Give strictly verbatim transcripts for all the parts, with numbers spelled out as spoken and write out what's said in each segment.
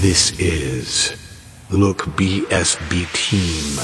This is Look B S B Team.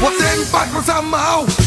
Você me faz passar mal.